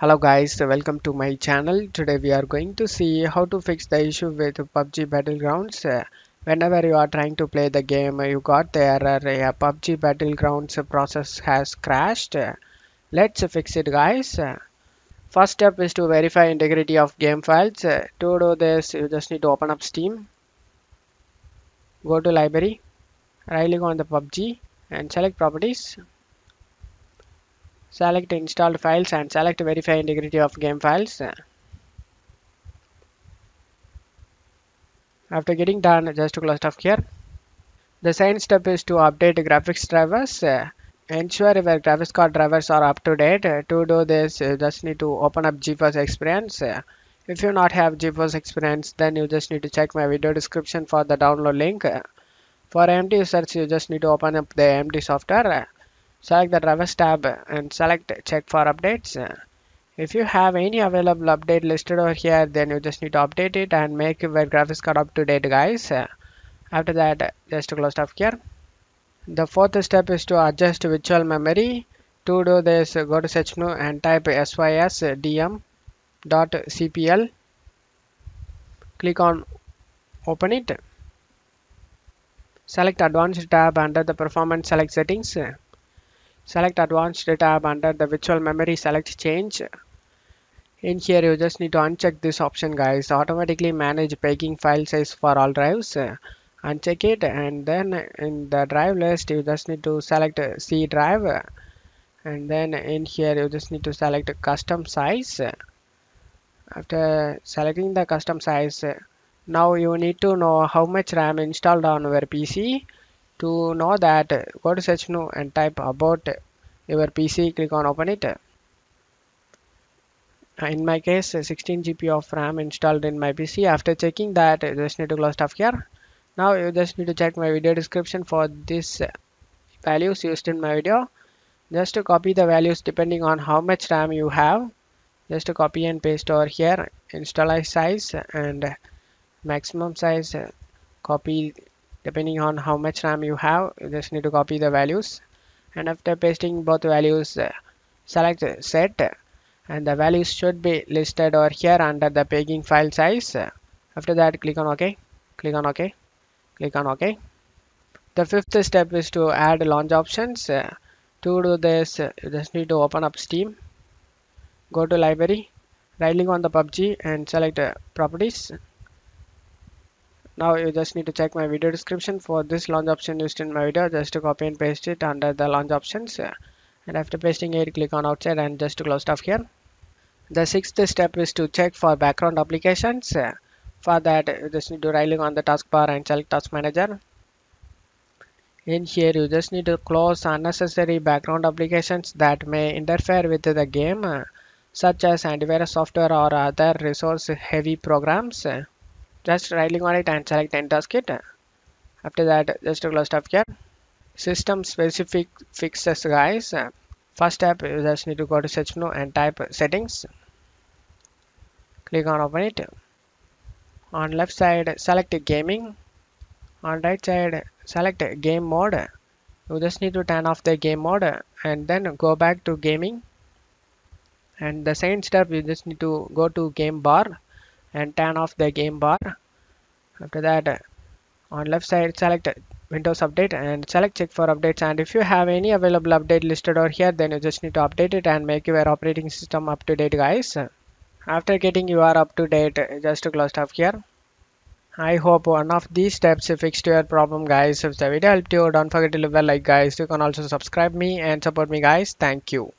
Hello guys, welcome to my channel. Today we are going to see how to fix the issue with PUBG Battlegrounds. Whenever you are trying to play the game, you got the error PUBG Battlegrounds process has crashed. Let's fix it guys. First step is to verify integrity of game files. To do this, you just need to open up Steam, go to library, right click on the PUBG and select properties. Select installed files and select verify integrity of game files. After getting done, just to close off here. The second step is to update graphics drivers. Ensure your graphics card drivers are up to date. To do this, you just need to open up GeForce Experience. If you not have GeForce Experience, then you just need to check my video description for the download link. For AMD users, you just need to open up the AMD software. Select the drivers tab and select check for updates. If you have any available update listed over here, then you just need to update it and make your graphics card up to date guys. After that, just to close off here. The fourth step is to adjust virtual memory. To do this, go to search menu and type sysdm.cpl. Click on open it. Select advanced tab under the performance, select settings. Select advanced tab under the virtual memory, select change. In here you just need to uncheck this option guys. Automatically manage pegging file size for all drives. Uncheck it and then in the drive list you just need to select C drive. And then in here you just need to select custom size. After selecting the custom size, now you need to know how much RAM installed on your PC. To know that, go to search menu and type about your PC, click on open it. In my case, 16 GB of RAM installed in my PC. After checking that, you just need to close stuff here. Now you just need to check my video description for these values used in my video. Just to copy the values depending on how much RAM you have. Just to copy and paste over here. Install size and maximum size. Copy. Depending on how much RAM you have, you just need to copy the values. And after pasting both values, select set. And the values should be listed over here under the pegging file size. After that, click on OK. Click on OK. Click on OK. The fifth step is to add launch options. To do this, you just need to open up Steam. Go to library. Right click on the PUBG and select properties. Now you just need to check my video description for this launch option used in my video. Just to copy and paste it under the launch options. And after pasting it, click on outside and just to close stuff here. The sixth step is to check for background applications. For that, you just need to right click on the taskbar and select task manager. In here, you just need to close unnecessary background applications that may interfere with the game, such as antivirus software or other resource heavy programs. Just right click on it and select end task kit. After that, just to close stuff here. System specific fixes guys. First step, you just need to go to search menu and type settings. Click on open it. On left side, select gaming. On right side, select game mode. You just need to turn off the game mode and then go back to gaming. And the second step, you just need to go to game bar and turn off the game bar. After that, on left side, select Windows Update and select check for updates. And if you have any available update listed over here, then you just need to update it and make your operating system up to date guys. After getting your up to date, just to close stuff here. I hope one of these steps fixed your problem guys. If the video helped you, don't forget to leave a like guys. You can also subscribe me and support me guys. Thank you.